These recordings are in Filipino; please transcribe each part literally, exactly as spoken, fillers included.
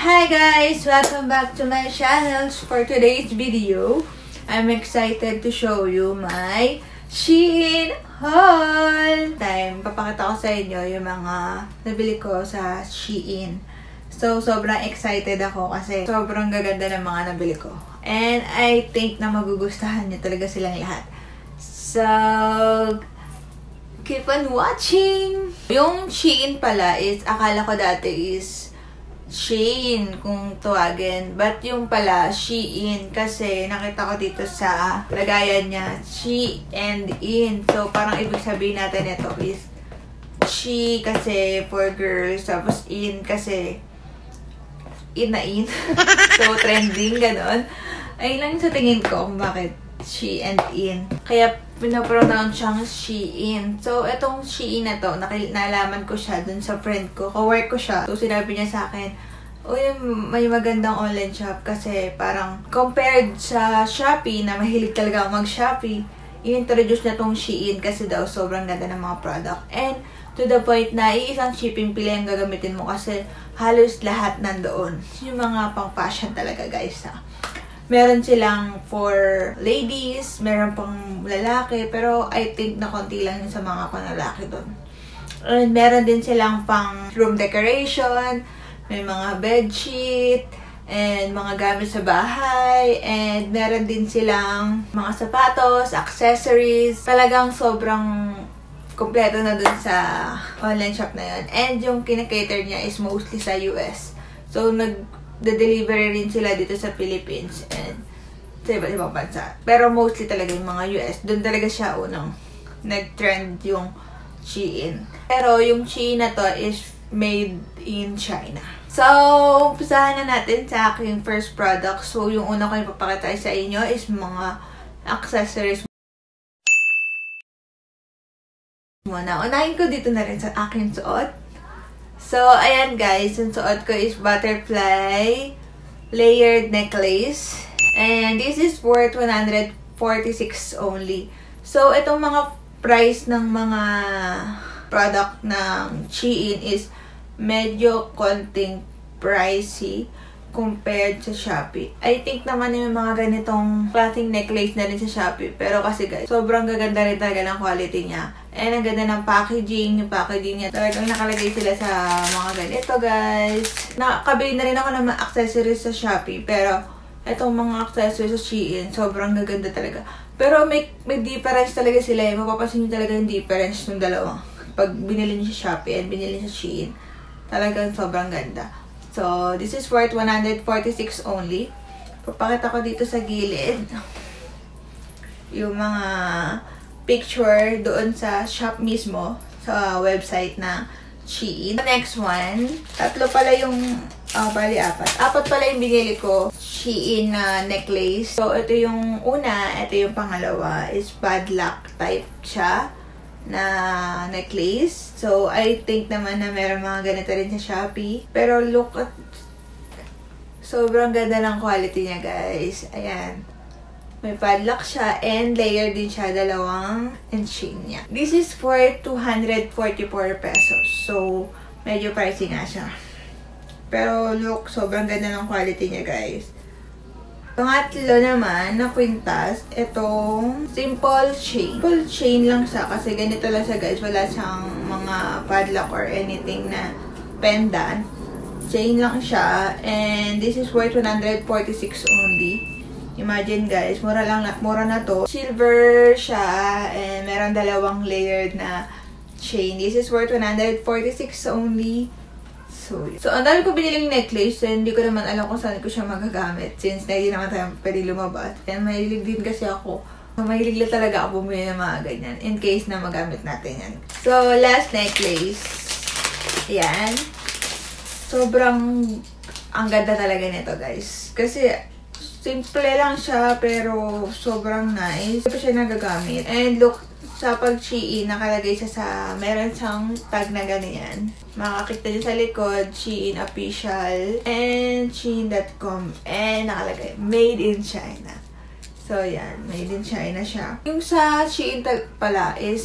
Hi guys! Welcome back to my channel. For today's video, I'm excited to show you my Shein haul! Time, papakita ko sa inyo yung mga nabili ko sa Shein. So, sobrang excited ako kasi sobrang gaganda ng mga nabili ko. And I think na magugustahan niyo talaga silang lahat. So, keep on watching! Yung Shein pala is, akala ko dati is Shein kung tuwagin. But yung pala, Shein. Kasi nakita ko dito sa lagayan niya, she and in. So, parang ibig sabihin natin ito is she kasi for girls. Tapos in kasi in na in. So, trending, ganon. Ayun lang sa tingin ko kung bakit she and in. Kaya pinapronounce siyang Shein. So, itong Shein na to, nalaman ko siya dun sa friend ko. Kawork ko siya. So, sinabi niya sa akin, uy, may magandang online shop kasi parang compared sa Shopee na mahilig talaga ako mag-Shopee, i-introduce na tong Shein kasi daw sobrang ganda ng mga product. And to the point na iisang shipping pila yung gagamitin mo kasi halos lahat nandoon. Yung mga pang-fashion talaga guys ha. Meron silang for ladies, meron pang lalaki, pero I think na konti lang yun sa mga panlalaki doon. And meron din silang pang room decoration, may mga bedsheet, and mga gamit sa bahay, and meron din silang mga sapatos, accessories. Talagang sobrang kompleto na doon sa online shop na yun. And yung kinakater niya is mostly sa U S. So, nag de-delivery rin sila dito sa Philippines and sa iba't ibang bansa. Pero mostly talaga yung mga U S. Doon talaga siya unang nag-trend yung Shein. Pero yung Shein na to is made in China. So, umpisahan na natin sa aking first product. So, yung una ko yung papakita sa inyo is mga accessories muna. Unahin ko dito na rin sa aking suot. So, ayan guys, yung suot ko is butterfly layered necklace. And this is worth one forty-six only. So, itong mga price ng mga product ng Shein is medyo konting pricey compared sa Shopee. I think naman yung mga ganitong klaseng necklace na rin sa Shopee. Pero kasi guys, sobrang gaganda rin talaga ng quality niya. And ang ganda ng packaging. Yung packaging niya talagang nakalagay sila sa mga ganito guys. Nakabili na rin ako ng mga accessories sa Shopee. Pero itong mga accessories sa Shein, sobrang gaganda talaga. Pero may, may difference talaga sila. Eh. Mapapansin niyo talaga yung difference ng dalawa. Pag binili niyo sa Shopee and binili sa Shein, talagang sobrang ganda. So, this is worth one forty-six only. Papakita ko dito sa gilid yung mga picture doon sa shop mismo, sa website na Shein. The next one, tatlo pala yung, oh, bali apat. Apat pala yung binili ko, Shein na necklace. So, ito yung una, ito yung pangalawa, is bad luck type siya na necklace. So, I think naman na meron mga ganito rin sa Shopee. Pero look at, sobrang ganda ng quality niya guys. Ayan. May padlock siya and layer din siya dalawang enchain niya. This is for two hundred forty-four pesos. So, medyo pricey nga siya. Pero look, sobrang ganda ng quality niya guys. Pangatlo naman na kwintas, itong simple chain. Simple chain lang siya kasi ganito lang siya guys. Wala siyang mga padlock or anything na pendant. Chain lang siya. And this is worth one forty-six only. Imagine guys, mura lang na, mura na to. Silver siya and meron dalawang layered na chain. This is worth one forty-six only. So, so ang dami ko biniling necklace, so hindi ko naman alam kung saan ko siya magagamit since hindi naman tayo pwede lumabas. And mahilig din kasi ako. Mahilig lang talaga ako bumili ng mga ganyan in case na magamit natin yan. So, last necklace. Ayan. Sobrang ang ganda talaga nito guys. Kasi simple lang siya pero sobrang nice. Hindi siya nagagamit. And look, sa pag-Shein, nakalagay siya sa, meron siyang tag na ganyan. Makakita niyo sa likod, Shein Official and Shein dot com. And nakalagay, made in China. So, yan. Made in China siya. Yung sa Shein pala is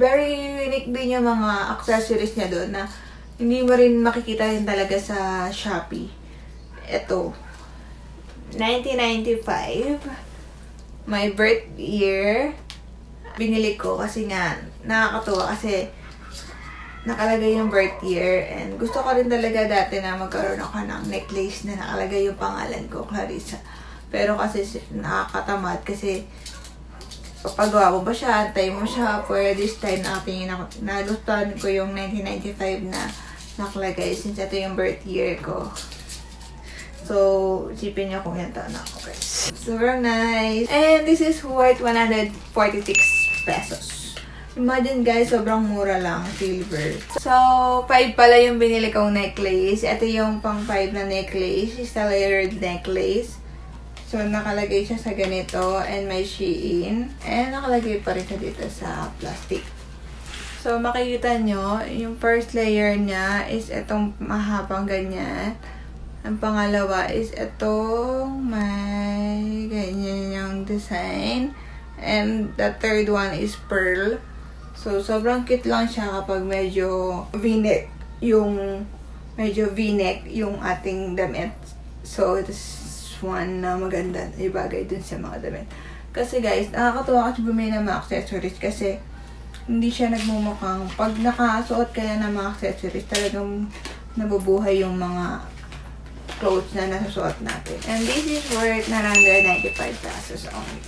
very unique din yung mga accessories niya doon na hindi mo rin makikita rin talaga sa Shopee. Ito. nineteen ninety-five. My birth year. Binili ko kasi nga, nakakatuwa kasi nakalagay yung birth year. And gusto ko rin talaga dati na magkaroon ako ng necklace na nakalagay yung pangalan ko, Clarissa. Pero kasi nakakatamad kasi papagawa mo ba siya? Antay mo siya. For this time, nakatingin ako. Nagustuhan ko yung nineteen ninety-five na nakalagay since ito yung birth year ko. So, isipin niyo kung yan taon ako, guys. Super nice! And this is worth one hundred forty-six pesos. Imagine, guys, sobrang mura lang. Silver. So, five pala yung binili kong necklace. Ito yung pang five na necklace. It's a layered necklace. So, nakalagay siya sa ganito and may Shein. And nakalagay pa rin siya dito sa plastic. So, makikita nyo, yung first layer niya is itong mahabang ganyan. Ang pangalawa is itong may ganyan yung design. And the third one is pearl. So, sobrang cute lang siya kapag medyo v-neck yung medyo v-neck yung ating damit. So, it's one na maganda na ibagay dun sa mga damit. Kasi guys, nakakatuwa kasi bumili ng mga accessories kasi hindi siya nagmumukhang pag nakasuot ka na ng mga accessories talagang nabubuhay yung mga clothes na nasusuot natin. And this is worth one hundred ninety-five pesos only.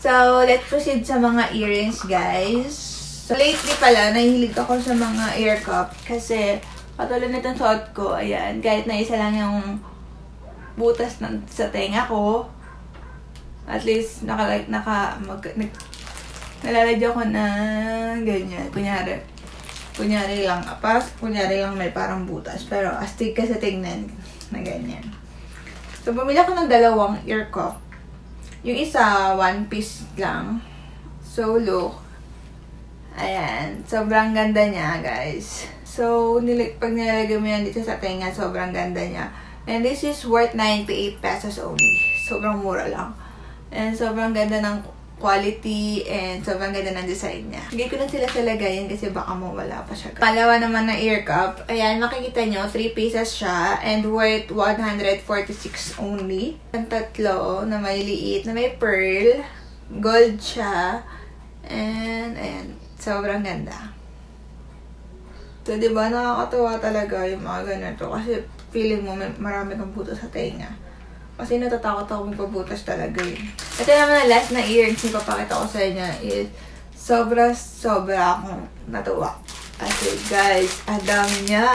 So, let's proceed sa mga earrings, guys. So, lately pala, nahilig ako sa mga ear cup kasi katulad na itong suot ko, ayan, kahit na isa lang yung butas ng, sa tenga ko, at least naka, naka, mag, nag, nalalagyan ko na ganyan. Kunyari, kunyari lang kapas, kunyari lang may parang butas, pero astig ka sa tingnan na ganyan. So, bumili ko ng dalawang ear cuff. Yung isa, one piece lang. So, look. Ayan. Sobrang ganda niya, guys. So, nilag, pag nilalagay mo yan dito sa tenga, sobrang ganda niya. And this is worth ninety-eight pesos only. Sobrang mura lang. And sobrang ganda ng quality and sobrang ganda ng design niya. Hindi ko na sila talagayin kasi baka mawala pa siya. Palawa naman na ear cup. Ayan, makikita nyo, three pieces siya and worth one hundred forty-six only. Ang tatlo na may liit na may pearl. Gold siya. And ayan, sobrang ganda. So, diba nakakatawa talaga yung mga ganito kasi feeling mo may marami kang butas sa tenga. Kasi natatakot ako may pabutas talaga yun. Ito naman ang last na earrings na papakita ko sa inyo is sobra-sobra akong natuwa. Kasi guys, ang dami niya.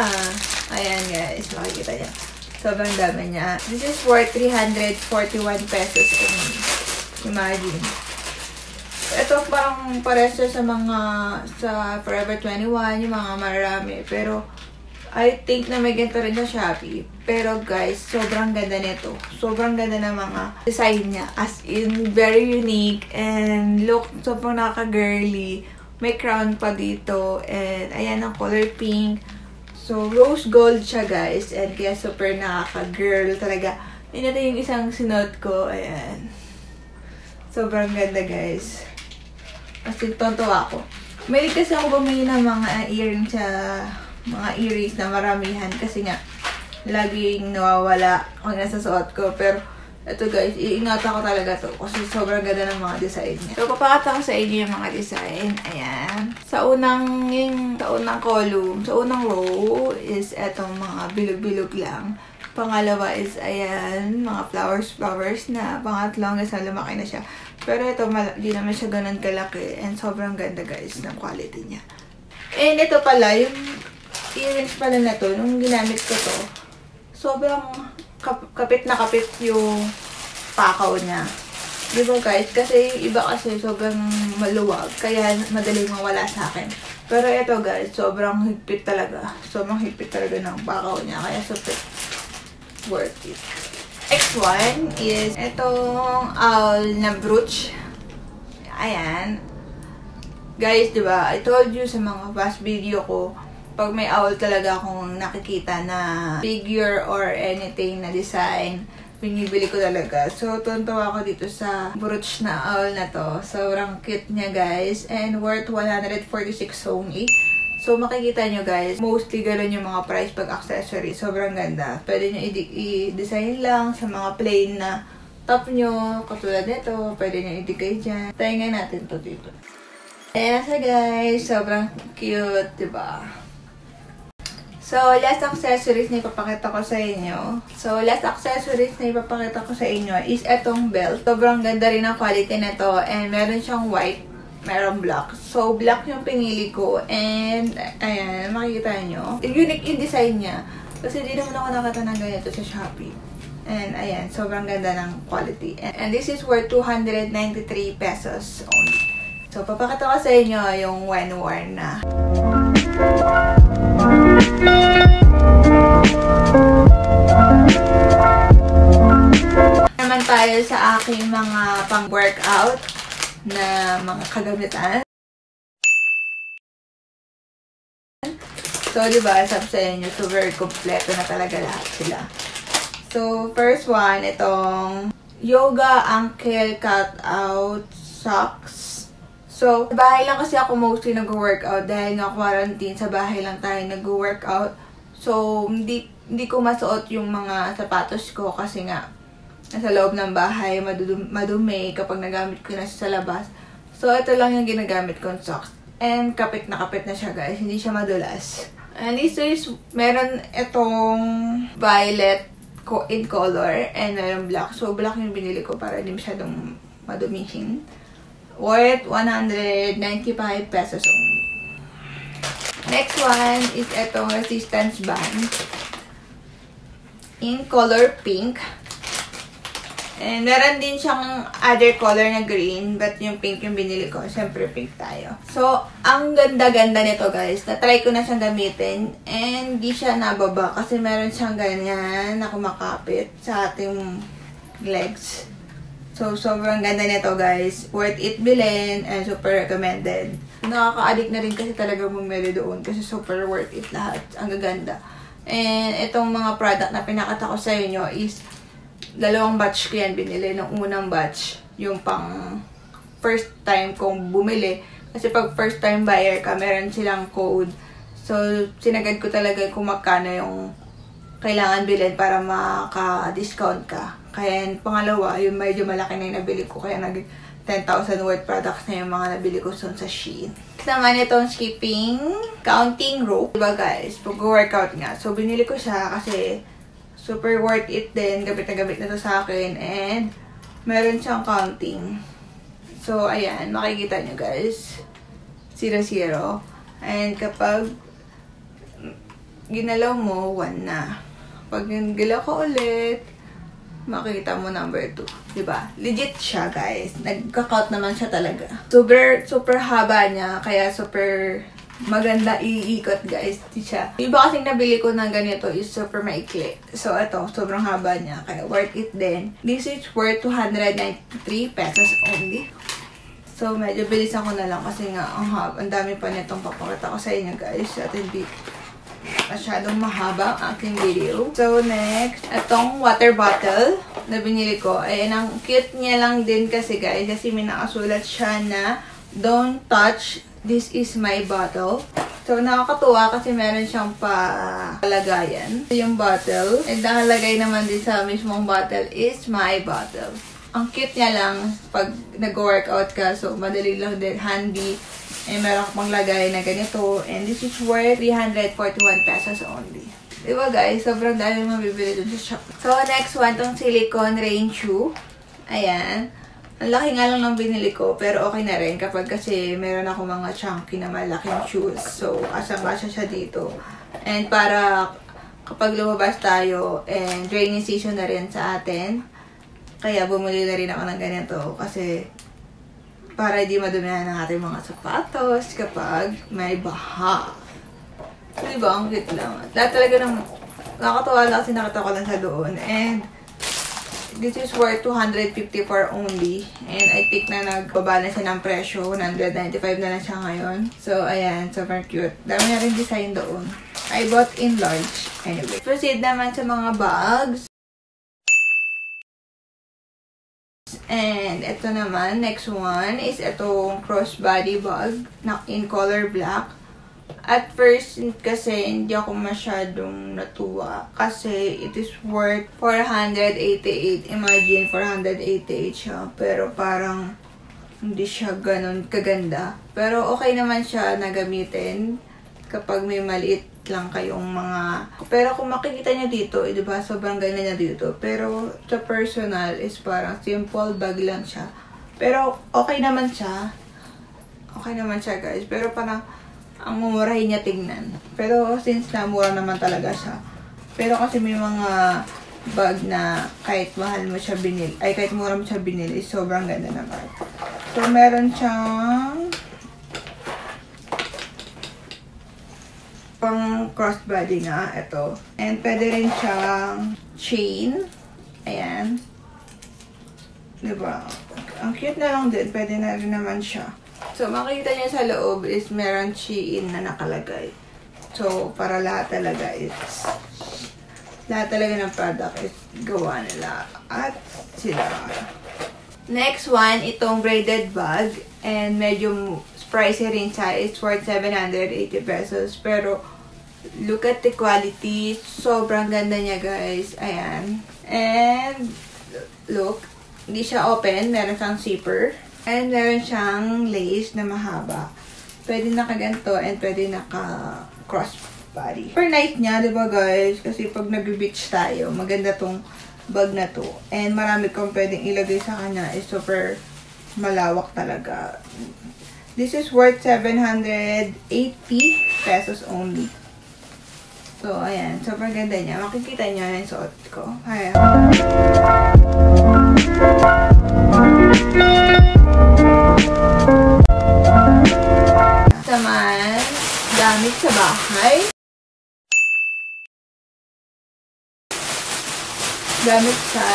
Ayan guys, makikita niya. Sobrang dami niya. This is worth three hundred forty-one pesos only. Imagine. Ito parang pareso sa mga sa Forever twenty-one, yung mga marami. Pero I think na may ganito rin sa Shopee. Pero guys, sobrang ganda nito. Sobrang ganda ng mga design niya. As in, very unique. And look, sobrang nakaka-girly. May crown pa dito. And ayan ang color pink. So, rose gold siya guys. And kaya super nakaka-girl talaga. Yun natin yung isang sinot ko. Ayan. Sobrang ganda guys. As in, tontuwa ako. May kasi ako bumili ng mga earrings sa mga earrings na maramihan kasi nga laging nawawala kung nasa suot ko. Pero ito guys, iingat ako talaga to kasi sobrang ganda ng mga design niya. So, papakita ko sa inyo yung mga design. Ayan. Sa unang, yung, sa unang column, sa unang row is etong mga bilog-bilog lang. Pangalawa is, ayan, mga flowers-flowers na. Pangatlong is na lumaki na siya. Pero ito, di naman siya ganun kalaki. And sobrang ganda guys ng quality niya. And ito pala, yung earrings pala na to, nung ginamit ko to, sobrang kapit na kapit yung pakaw niya. Di ba guys? Kasi yung iba kasi sobrang maluwag, kaya madaling mawala sa akin. Pero ito guys, sobrang higpit talaga. Sobrang higpit talaga ng pakaw niya, kaya super worth it. Next one is itong owl na brooch. Ayan. Guys, di ba? I told you sa mga past video ko, pag may owl talaga akong nakikita na figure or anything na design, binibili ko talaga. So, tuntawa ako dito sa brooch na owl na to. Sobrang cute niya, guys. And worth one hundred forty-six only. So, makikita nyo guys, mostly ganun yung mga price pag accessory. Sobrang ganda. Pwede nyo i-design lang sa mga plain na top nyo. Katulad nito, pwede nyo i-design dyan. Tayo nga natin to dito. Ayan sa guys, sobrang cute, diba? So, last accessories na ipapakita ko sa inyo. So, last accessories na ipapakita ko sa inyo is etong belt. Sobrang ganda rin ang quality nito and meron siyang white. Merong black. So, black yung pinili ko. And, ayan, makikita nyo. Unique yung design niya. Kasi hindi naman ako nakita ng ganito sa Shopee. And, ayan, sobrang ganda ng quality. And, and this is worth two hundred ninety-three pesos only. So, papakita ko sa inyo yung one worn na. Naman tayo sa aking mga pang-workout na mga kagamitan. So, diba, sabi sa inyo, so very kompleto na talaga lahat sila. So, first one, itong yoga ankle cutout socks. So, sa bahay lang kasi ako mostly nag-workout dahil nga quarantine, sa bahay lang tayo nag-workout. So, hindi, hindi ko masuot yung mga sapatos ko kasi nga, nasa loob ng bahay, madudum, madumi kapag nagamit ko na siya sa labas. So, ito lang yung ginagamit kong socks. And kapit na kapit na siya guys, hindi siya madulas. And this is, meron itong violet in color and meron black. So, black yung binili ko para hindi masyadong madumihin. Worth one hundred ninety-five pesos only. Next one is itong resistance band in color pink. And meron din siyang other color na green, but yung pink yung binili ko. Siyempre, pink tayo. So, ang ganda-ganda nito, guys. Na-try ko na siyang gamitin, and di siya nababa kasi meron siyang ganyan na kumakapit sa ating legs. So, sobrang ganda nito, guys. Worth it bilhin, and super recommended. Nakaka-addict na rin kasi talaga bumili doon kasi super worth it lahat. Ang gaganda. And itong mga product na pinakita ko sa inyo is dalawang batch ko yan binili. Nung unang batch, yung pang first time kong bumili. Kasi pag first time buyer ka, meron silang code. So, sinagad ko talaga kung magkano yung kailangan bilhin para maka-discount ka. Kaya yung pangalawa, yung medyo malaki na yung nabili ko. Kaya nag ten thousand worth products na yung mga nabili ko soon sa Shein. Naman itong skipping counting rope. Diba guys? Pag-workout nga. So, binili ko siya kasi super worth it din. Gabit na gabit na to sa akin. And, meron siyang counting. So, ayan. Makikita nyo, guys. zero zero. And, kapag ginalaw mo, one na. Pag ginalaw ko ulit, makikita mo number two. Diba? Legit siya, guys. Nagka-count naman siya talaga. Super, super haba niya. Kaya, super maganda iikot guys, di siya. Yung iba kasing nabili ko ng ganito is super maikli. So, ito, sobrang haba niya. Kaya, worth it din. This is worth two hundred ninety-three pesos only. So, medyo bilisan ko na lang kasi nga, ang haba. Ang dami pa nitong papakita ko sa inyo guys. At hindi masyadong mahaba ang aking video. So, next, itong water bottle na binili ko. Ayan, ang cute niya lang din kasi guys. Kasi may nakasulat siya na don't touch this is my bottle. So, nakakatuwa kasi meron siyang palagayan. So, yung bottle. And nakalagay naman din sa mismong bottle is my bottle. Ang cute niya lang pag nag-workout ka. So, madali lang din. Handy. And meron pang lagay na ganito. And this is worth three hundred forty-one pesos only. Diba guys? Sobrang dami mabibili dun sa shop. So, next one, tong silicone rain shoe. Ayan. Ang laki nga lang ng binili ko, pero okay na rin kapag kasi meron ako mga chunky na malaking shoes. So, asang-asya siya dito. And para kapag lumabas tayo, and rainy season na rin sa atin, kaya bumili na rin ako ng ganito kasi para hindi madumihan ng ating mga sapatos kapag may baha. So, diba? Ang cute lang. Lahat talaga ng nakakatawa lang kasi nakita ko lang sa doon. And this is worth two hundred fifty-four only. And I think na nagbaba na siya ng presyo. one ninety-five na lang siya ngayon. So, ayan. Super cute. Dami na rin design doon. I bought in large. Anyway. Proceed naman sa mga bags. And ito naman. Next one is itong crossbody bag. In color black. At first, kasi hindi ako masyadong natuwa. Kasi it is worth four hundred eighty-eight. Imagine, four hundred eighty-eight siya. Pero parang hindi siya ganun kaganda. Pero okay naman siya na gamitin kapag may maliit lang kayong mga... Pero kung makikita niya dito, eh, diba, sobrang ganda niya dito. Pero sa personal is parang simple bag lang siya. Pero okay naman siya. Okay naman siya, guys. Pero parang ang mumurahin niya tingnan. Pero since na mura naman talaga siya. Pero kasi may mga bag na kahit mahal mo siya binili, ay kahit mura mo siya binili, sobrang ganda na bag. So, meron siyang pang crossbody nga. Ito. And pwede rin siyang chain. Ayan. Diba? Ang cute na lang din. Pwede na rin naman siya. So, makikita niyo sa loob is meron Shein na nakalagay. So, para lahat talaga is, lahat talaga ng product is gawa nila at sila. Next one, itong braided bag. And medyo pricey rin siya. It's worth seven hundred eighty pesos. Pero, look at the quality. Sobrang ganda niya, guys. Ayan. And, look. Hindi siya open. Meron siyang zipper. And meron siyang lace na mahaba. Pwede nakaganto and pwede naka-cross body. Super nice niya, diba guys? Kasi pag nag-beach tayo, maganda tong bag na to. And marami kong pwedeng ilagay sa kanya. Is super malawak talaga. This is worth seven hundred eighty pesos only. So, ayan. Super ganda niya. Makikita niyo yung suot ko. Ayan. Naman, gamit sa bahay. Gamit sa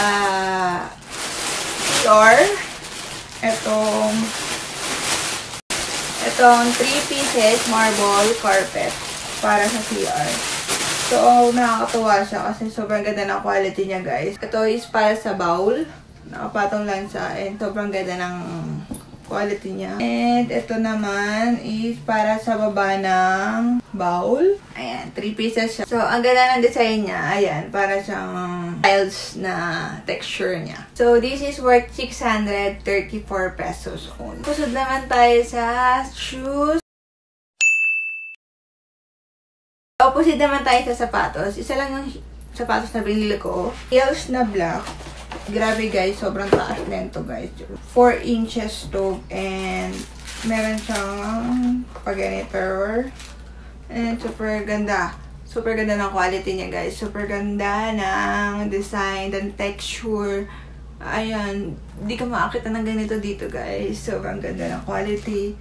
P R. Itong, itong three pieces marble carpet para sa P R. So, oh, nakakatawa siya kasi sobrang ganda ng quality niya, guys. Ito is para sa bowl. Nakapatong lang siya and sobrang ganda ng quality niya. And ito naman is para sa baba ng bowl. Ayan, three pieces siya. So, ang ganda ng design niya. Ayan, para siyang tiles na texture niya. So, this is worth six hundred thirty-four pesos only. Kusod naman tayo sa shoes. Opposite naman tayo sa sapatos. Isa lang yung sapatos na binili ko. Heels na black. Grabe guys, sobrang taas nito guys. four inches to and meron siyang pag-ganitor. And super ganda. Super ganda ng quality niya guys. Super ganda ng design and texture. Ayan, di ka makakita ng ganito dito guys. Sobrang ganda ng quality.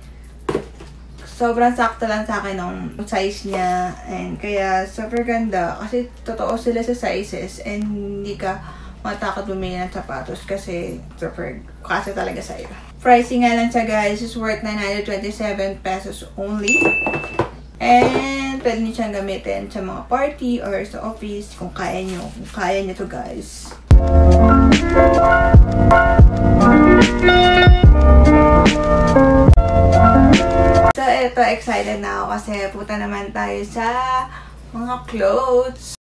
Sobrang sakto lang sa akin ng size niya. And kaya super ganda. Kasi totoo sila sa sizes and hindi ka matakot bumili ng sapatos kasi super kasi talaga sa iyo. Pricing nga lang siya guys is worth nine hundred twenty-seven pesos only. And pwede niyo siyang gamitin sa mga party or sa office kung kaya niyo. Kung kaya niyo to guys. So eto, excited na ako kasi pupunta naman tayo sa mga clothes.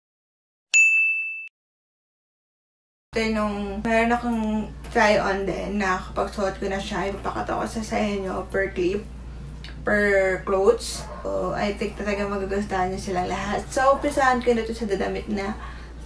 After nung meron akong try-on din na kapag suot ko na siya, ipapakita ko sa inyo per clip, per clothes. So, I think talaga magagustuhan nyo silang lahat. So, umpisahan ko na ito sa damit na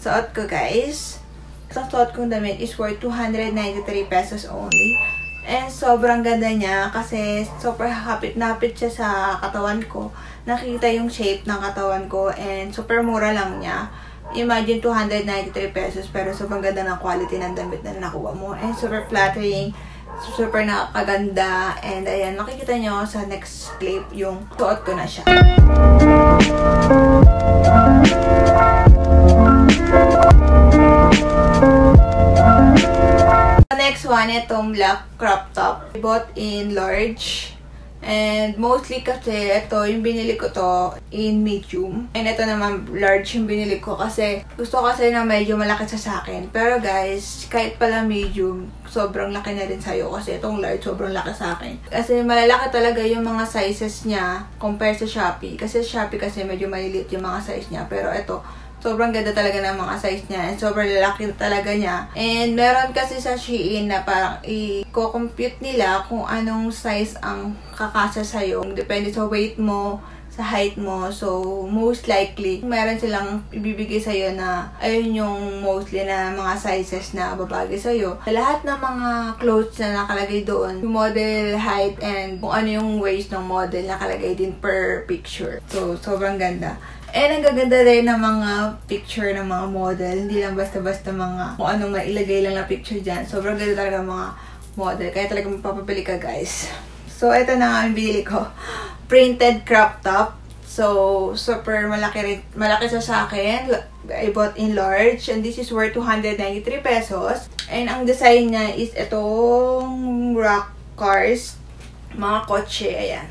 suot ko, guys. Sa suot kong damit is worth two hundred ninety-three pesos only. And sobrang ganda niya kasi super hapit-napit siya sa katawan ko. Nakikita yung shape ng katawan ko and super mura lang niya. Imagine two hundred ninety-three pesos pero sobrang ganda ng quality ng damit na nakuha mo and super flattering, super nakakaganda and ayan, makikita nyo sa next clip yung suot ko na siya. Next one, itong black crop top. I bought in large. And mostly kasi ito, yung binili ko to in medium. And ito naman large yung binili ko kasi gusto kasi na medyo malaki sa sakin. Pero guys, kahit pala medium, sobrang laki na rin sa'yo kasi itong large sobrang laki sa'kin. Kasi malalaki talaga yung mga sizes niya compared sa Shopee. Kasi Shopee kasi medyo maliliit yung mga size niya. Pero ito, sobrang ganda talaga ng mga size niya. And sobrang lalaki talaga niya. And meron kasi sa Shein na parang i-compute nila kung anong size ang kakasya sa'yo. Depende sa weight mo, sa height mo. So, most likely, meron silang ibibigay sa'yo na ayun yung mostly na mga sizes na babagay sa'yo. Lahat ng mga clothes na nakalagay doon, yung model, height, and kung ano yung waist ng model nakalagay din per picture. So, sobrang ganda. And ang gaganda rin ng mga picture ng mga model. Hindi lang basta-basta mga kung anong mailagay lang na picture dyan. Sobrang ganda talaga ng mga model. Kaya talaga mapapabili ka, guys. So, ito na nga ang binili ko. Printed crop top. So, super malaki rin, malaki sa sakin. I bought in large. And this is worth two hundred ninety-three pesos. And ang design niya is itong rock cars. Mga kotse. Ayan.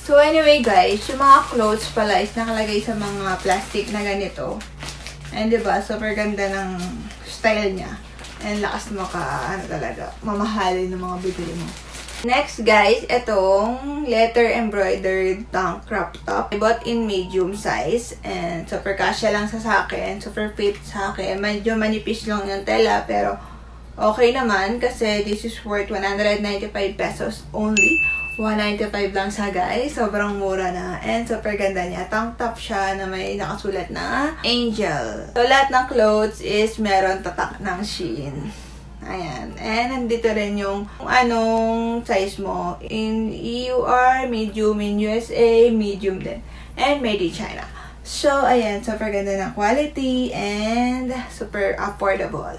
So anyway guys, yung mga clothes pala is nakalagay sa mga plastic na ganito. And diba, super ganda ng style niya. And lakas mo ka, ano talaga, mamahalin ng mga bibili mo. Next guys, itong leather embroidered tank crop top. I bought in medium size. And super kasya lang sa sakin, super fit sa akin. Medyo manipis lang yung tela, pero okay naman kasi this is worth one hundred ninety-five pesos only. one ninety-five lang siya, guys. Sobrang mura na. And super ganda niya. Tank top siya na may nakasulat na Angel. So, lahat ng clothes is meron tatak ng Shein. Ayan. And nandito rin yung kung anong size mo. In E U R, medium, in U S A, medium din. And made in China. So, ayan. Super ganda ng quality and super affordable.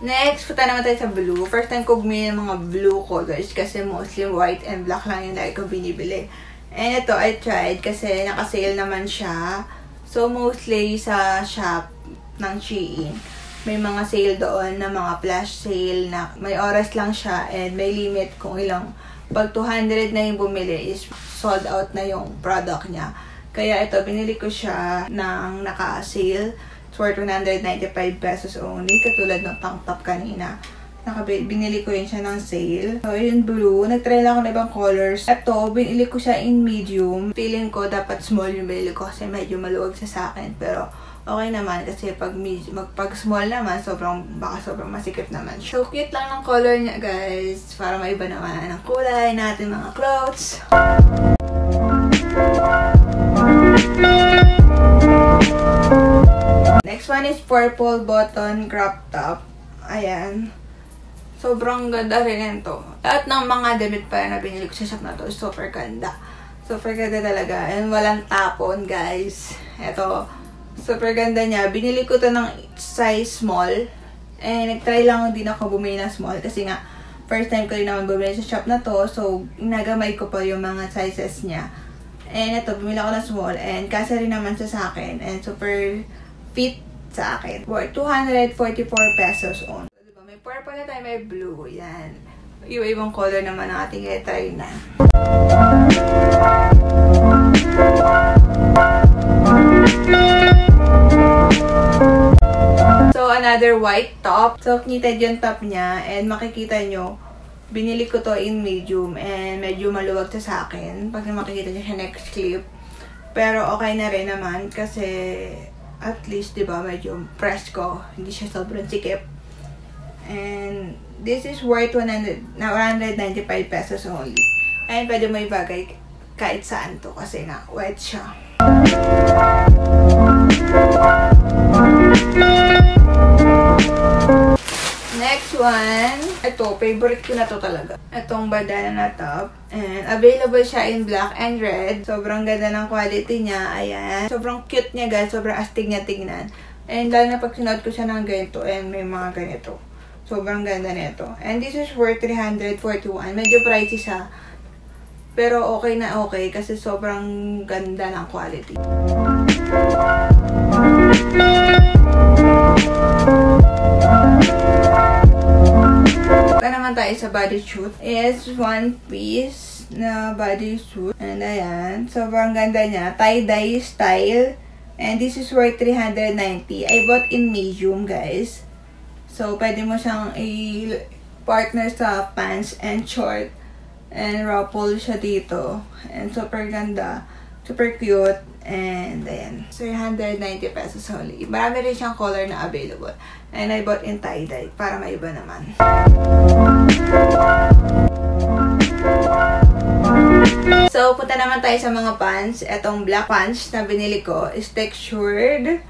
Next, punta naman tayo sa blue. First time ko bumili ng mga blue colors kasi mostly white and black lang yung lagi ko binibili. And ito, I tried kasi nakasale naman siya. So, mostly sa shop ng Shein. May mga sale doon na mga flash sale na may oras lang siya and may limit kung ilang. Pag two hundred na yung bumili is sold out na yung product niya. Kaya ito, binili ko siya ng naka-sale. It's worth one hundred ninety-five pesos only. Katulad ng tank top kanina. Nakabil, binili ko yun siya ng sale. So, yun blue. Nagtry lang ako ng ibang colors. Ito, binili ko siya in medium. Feeling ko dapat small yung binili ko kasi medyo maluwag siya sa akin. Pero, okay naman kasi pag, pag small naman, sobrang, baka sobrang masikip naman. So, cute lang ng color niya, guys. Para maiba naman ang kulay natin mga clothes. Next one is purple button crop top. Ayan. Sobrang ganda rin ito. Lahat ng mga damit pa na binili ko sa shop na to is super ganda. Super ganda talaga. And walang tapon, guys. Ito, super ganda niya. Binili ko to ng size small. And nagtry lang din ako bumili na small. Kasi nga, first time ko rin naman bumili sa shop na to. So, nagamay ko pa yung mga sizes niya. And ito, bumili ako na small. And kasi rin naman siya sa akin. And super fit sa akin. Worth two hundred forty-four pesos on. Diba? May purple na tayo, may blue. Yan. Iba-ibang color naman ang ating i-try na. So, another white top. So, knitted yung top niya. And makikita nyo, binili ko to in medium. And medyo maluwag to sa akin. Pag makikita nyo sa next clip. Pero okay na rin naman kasi at least, diba, medyo pressed ko. Hindi siya sobrang sikip. And this is worth one hundred ninety-five pesos only. And pwede mo ibagay kahit saan to kasi nga, wet siya. Next one. Ito, favorite ko na to talaga. Itong bandana na top. And available siya in black and red. Sobrang ganda ng quality niya. Ayan. Sobrang cute niya, guys. Sobrang astig niya tignan. And lalo na pag sinuot ko siya ng ganito. And may mga ganito. Sobrang ganda nito. And this is worth three hundred forty-one. Medyo pricey siya. Pero okay na okay kasi sobrang ganda ng quality. Ito naman tayo sa bodysuit. It's one piece na bodysuit. And ayan, sobrang ganda niya. Tie-dye style. And this is worth three ninety. I bought in medium, guys. So, pwede mo siyang i-partner sa pants and short. And ruffle siya dito. And super ganda. Super cute. And ayan. three ninety pesos only. Marami rin siyang color na available. And I bought in tie-dye. Para maiba naman. So, punta naman tayo sa mga pants. Etong black pants na binili ko is textured.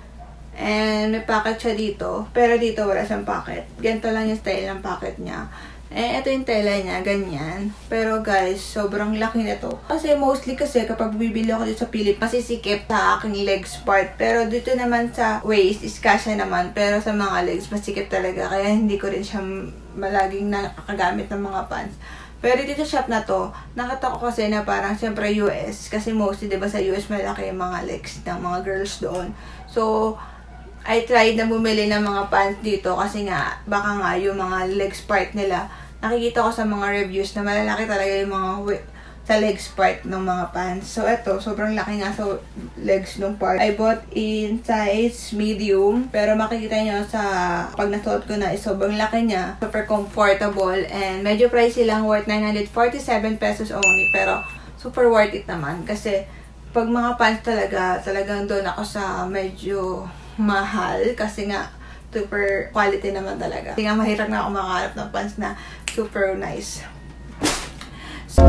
And may pocket siya dito. Pero dito wala siyang pocket. Ganito lang yung style ng pocket niya. Eh, ito yung tela niya. Ganyan. Pero guys, sobrang laki na to. Kasi mostly kasi kapag bibili ako dito sa Philippines, masisikip sa aking legs part. Pero dito naman sa waist is kasya naman. Pero sa mga legs, masikip talaga. Kaya hindi ko rin siya malaging nakagamit ng mga pants. Pero dito sa shop na to, nakita ko kasi na parang siyempre U S. Kasi mostly, diba, sa U S malaki yung mga legs ng mga girls doon. So, I tried na bumili ng mga pants dito kasi nga, baka nga yung mga legs part nila. Nakikita ko sa mga reviews na malalaki talaga yung mga sa legs part ng mga pants. So, eto, sobrang laki nga sa legs ng part. I bought in size medium. Pero makikita nyo sa pag nasuot ko na, is sobrang laki niya. Super comfortable. And medyo pricey lang, worth nine forty-seven pesos only. Pero, super worth it naman. Kasi, pag mga pants talaga, talagang doon ako sa medyo mahal. Kasi nga, super quality naman talaga. Kasi nga, mahirap na ako makaharap ng pants na super nice. So,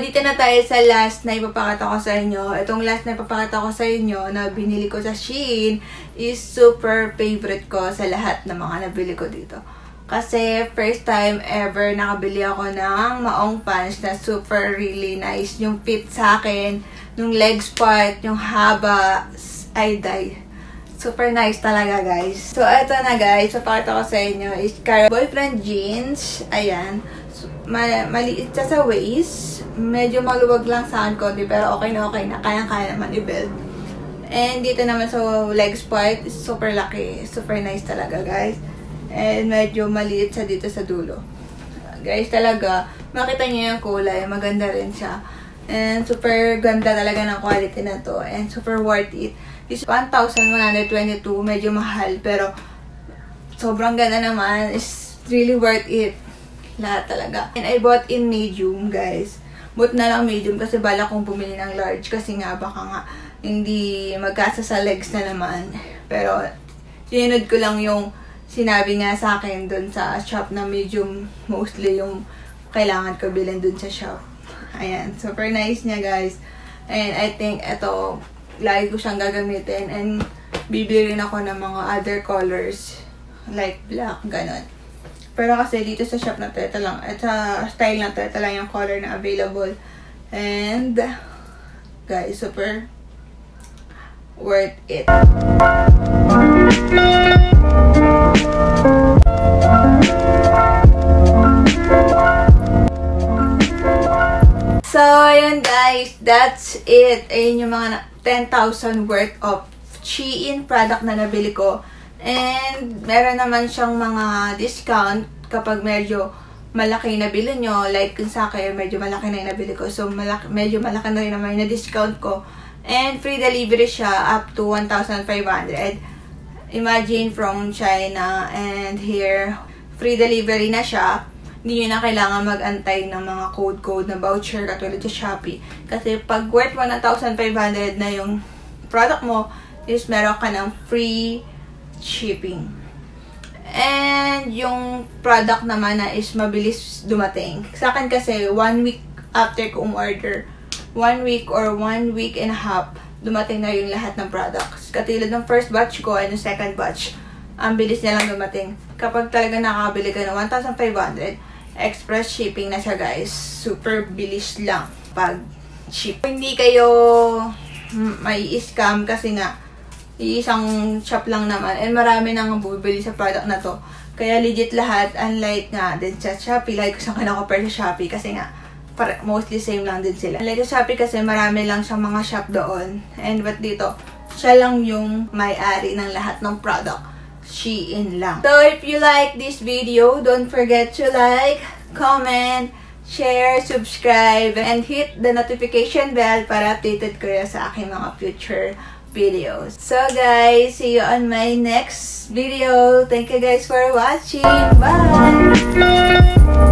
dito na tayo sa last na ipapakita ko sa inyo. Itong last na ipapakita ko sa inyo na binili ko sa Shein is super favorite ko sa lahat ng mga nabili ko dito. Kasi first time ever nakabili ako ng maong pants na super really nice. Yung fit sa akin, yung legs part, yung haba, I die. Super nice talaga, guys. So, eto na, guys. So, pakita ko sa inyo is Cara Boyfriend Jeans. Ayan. So, ma maliit siya sa waist. Medyo maluwag lang sa akin konti. Pero okay na okay na. Kaya-kaya naman i-build. And dito naman sa so, legs part, super laki. Super nice talaga, guys. And medyo maliit siya dito sa dulo. Guys, talaga. Makita niyo yung kulay. Maganda rin siya. And super ganda talaga ng quality na to. And super worth it. Is one thousand one hundred twenty-two. Medyo mahal. Pero, sobrang ganda naman. It's really worth it. Lahat talaga. And I bought in medium, guys. But na lang medium kasi bala kong bumili ng large. Kasi nga, baka nga, hindi magkasa sa legs na naman. Pero, sinunod ko lang yung sinabi nga sa akin dun sa shop na medium. Mostly yung kailangan ko bilhin dun sa shop. Ayan. Super nice niya, guys. And I think, eto, lagi ko siyang gagamitin and bibili rin ako ng mga other colors like black, ganon. Pero kasi dito sa shop na ito lang, at sa style na ito lang yung color na available. And guys, super worth it. So, ayun guys, that's it. Ayun yung mga ten thousand worth of Shein product na nabili ko. And, meron naman siyang mga discount kapag medyo malaki yung nabili nyo. Like, kung sa akin, medyo malaki na yung nabili ko. So, malaki, medyo malaki na rin naman yung na-discount ko. And, free delivery siya up to one thousand five hundred. Imagine from China and here, free delivery na siya. Hindi nyo na kailangan mag-antay ng mga code-code na voucher katulad sa Shopee. Kasi pag worth one thousand five hundred na yung product mo, is meron ka ng free shipping. And yung product naman na is mabilis dumating. Sa akin kasi, one week after ko umorder, one week or one week and a half, dumating na yung lahat ng products. Katulad ng first batch ko and yung second batch, ang bilis na lang dumating. Kapag talaga nakabili ka ng one thousand five hundred, express shipping na siya, guys. Super bilis lang pag ship. Hindi kayo may scam kasi nga Iisang shop lang naman. And marami nang bumibili sa product na to. Kaya legit lahat, unlike nga din sa Shopee. Like ko saan ka na-compare sa Shopee kasi nga mostly same lang din sila. Unlike sa Shopee kasi marami lang siyang mga shop doon. And but dito, siya lang yung may-ari ng lahat ng product. Shein lang. So if you like this video, don't forget to like, comment, share, subscribe, and hit the notification bell para updated kayo sa aking mga future videos. So guys, see you on my next video. Thank you guys for watching. Bye!